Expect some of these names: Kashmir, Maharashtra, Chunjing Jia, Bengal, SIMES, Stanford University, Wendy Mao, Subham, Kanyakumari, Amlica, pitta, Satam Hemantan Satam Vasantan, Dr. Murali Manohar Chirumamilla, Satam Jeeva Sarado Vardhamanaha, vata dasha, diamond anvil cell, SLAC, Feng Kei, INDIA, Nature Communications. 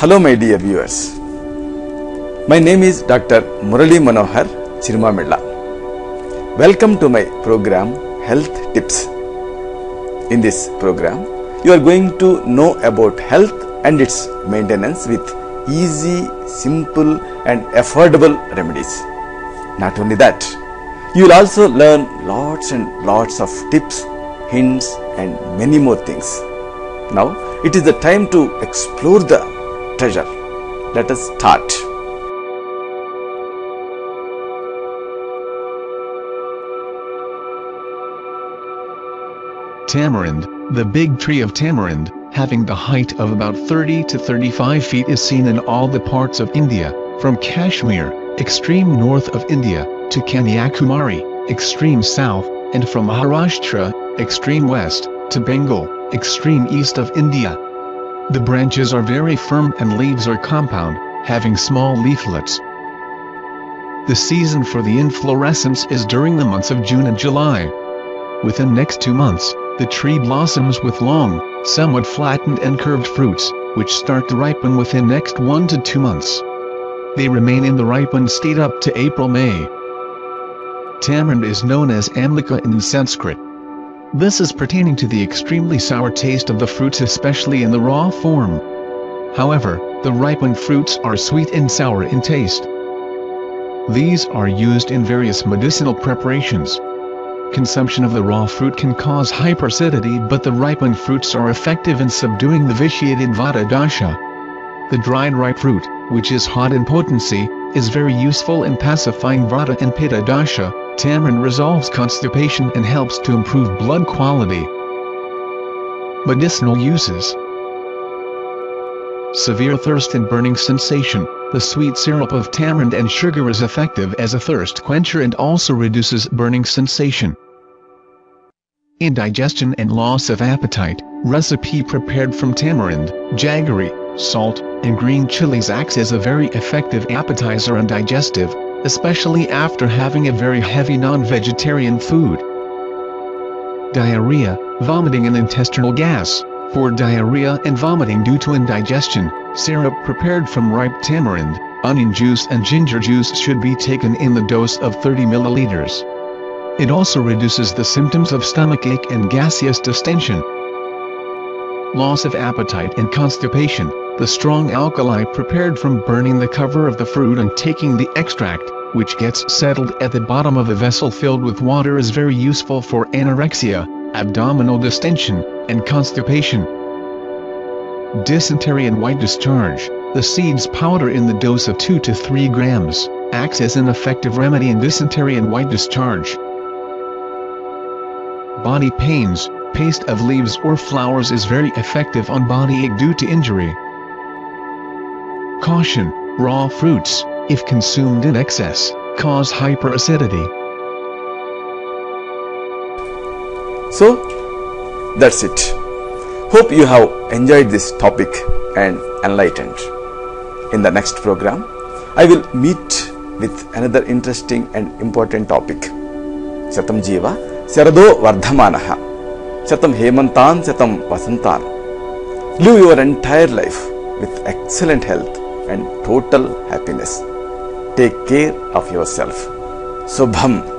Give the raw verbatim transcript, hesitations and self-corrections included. Hello my dear viewers, my name is Doctor Murali Manohar Chirumamilla. Welcome to my program Health Tips. In this program, you are going to know about health and its maintenance with easy, simple and affordable remedies. Not only that, you will also learn lots and lots of tips, hints and many more things. Now it is the time to explore the treasure. Let us start. Tamarind, the big tree of tamarind, having the height of about thirty to thirty-five feet, is seen in all the parts of India, from Kashmir, extreme north of India, to Kanyakumari, extreme south, and from Maharashtra, extreme west, to Bengal, extreme east of India. The branches are very firm and leaves are compound, having small leaflets. The season for the inflorescence is during the months of June and July. Within next two months, the tree blossoms with long, somewhat flattened and curved fruits, which start to ripen within next one to two months. They remain in the ripened state up to April-May. Tamarind is known as Amlica in Sanskrit. This is pertaining to the extremely sour taste of the fruits, especially in the raw form. However, the ripened fruits are sweet and sour in taste. These are used in various medicinal preparations. Consumption of the raw fruit can cause hyperacidity, but the ripened fruits are effective in subduing the vitiated vata dasha. The dried ripe fruit, which is hot in potency, is very useful in pacifying vata and pitta dasha. Tamarind resolves constipation and helps to improve blood quality. Medicinal uses: severe thirst and burning sensation. The sweet syrup of tamarind and sugar is effective as a thirst quencher and also reduces burning sensation. Indigestion and loss of appetite. Recipe prepared from tamarind, jaggery, salt, and green chilies acts as a very effective appetizer and digestive, especially after having a very heavy non-vegetarian food. Diarrhea, vomiting and intestinal gas. For diarrhea and vomiting due to indigestion, syrup prepared from ripe tamarind, onion juice and ginger juice should be taken in the dose of thirty milliliters. It also reduces the symptoms of stomachache and gaseous distension. Loss of appetite and constipation. The strong alkali prepared from burning the cover of the fruit and taking the extract, which gets settled at the bottom of a vessel filled with water, is very useful for anorexia, abdominal distension, and constipation. Dysentery and white discharge. The seeds powder in the dose of two to three grams, acts as an effective remedy in dysentery and white discharge. Body pains. Paste of leaves or flowers is very effective on body ache due to injury. Caution. Raw fruits, if consumed in excess, cause hyperacidity. So, that's it. Hope you have enjoyed this topic and enlightened. In the next program, I will meet with another interesting and important topic. Satam Jeeva Sarado Vardhamanaha, Satam Hemantan Satam Vasantan. Live your entire life with excellent health and total happiness. Take care of yourself. Subham.